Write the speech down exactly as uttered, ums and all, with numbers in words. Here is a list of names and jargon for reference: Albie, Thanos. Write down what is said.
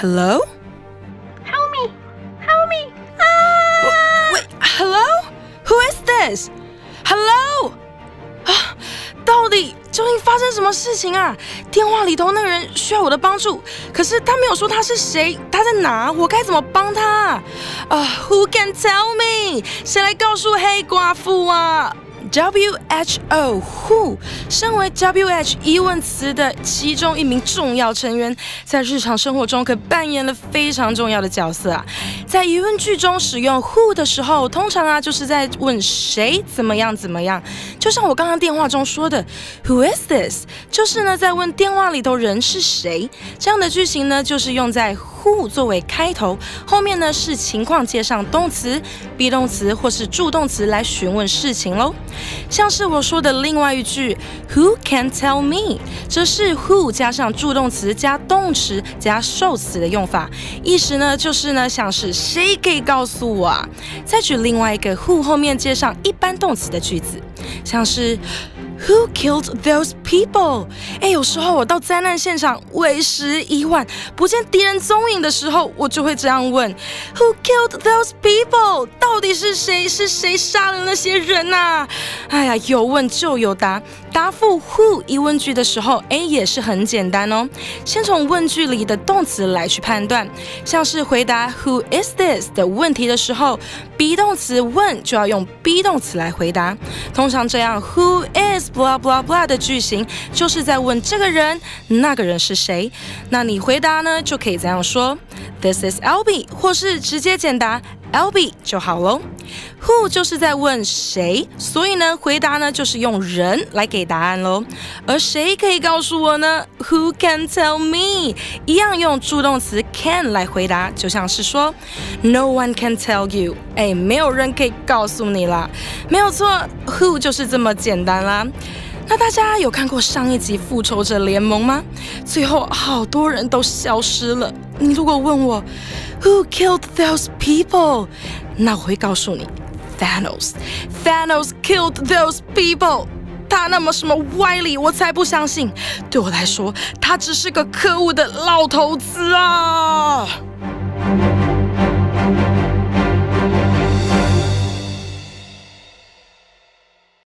Hello? Help me! Help me! Ah! Wait, hello? Who is this? Hello? 啊，到底究竟发生什么事情啊？电话里头那个人需要我的帮助，可是他没有说他是谁，他在哪，我该怎么帮他啊？啊 ，Who can tell me？ 谁来告诉黑寡妇啊？ W H O Who 身为 W H O 问词的其中一名重要成员，在日常生活中可扮演了非常重要的角色啊。在疑问句中使用 Who 的时候，通常啊就是在问谁怎么样怎么样。就像我刚刚电话中说的 ，Who is this？ 就是呢在问电话里头人是谁。这样的句型呢，就是用在 Who 作为开头，后面呢是情况接上动词、be 动词或是助动词来询问事情喽。 像是我说的另外一句 ，Who can tell me？ 这是 who 加上助动词加动词加受词的用法，意思呢就是呢像是谁可以告诉我啊？再举另外一个 who 后面接上一般动词的句子，像是 Who killed those people？ 哎，有时候我到灾难现场为时已晚，不见敌人踪影的时候，我就会这样问 Who killed those people？ 到底是谁？是谁杀了那些人啊？ 哎呀，有问就有答。答复 who 疑问句的时候，哎，也是很简单哦。先从问句里的动词来去判断，像是回答 Who is this 的问题的时候 ，be 动词问就要用 be 动词来回答。通常这样 Who is blah blah blah 的句型，就是在问这个人、那个人是谁。那你回答呢，就可以这样说 This is Albie， 或是直接简答 Albie 就好喽。 Who 就是在问谁，所以呢，回答呢就是用人来给答案喽。而谁可以告诉我呢 ？Who can tell me？ 一样用助动词 can 来回答，就像是说 No one can tell you。哎，没有人可以告诉你啦。没有错 ，Who 就是这么简单啦。 那大家有看过上一集《复仇者联盟》吗？最后好多人都消失了。你如果问我 ，Who killed those people？ 那我会告诉你 ，Thanos。Thanos killed those people。他那么什么歪理，我才不相信。对我来说，他只是个可恶的老头子啊！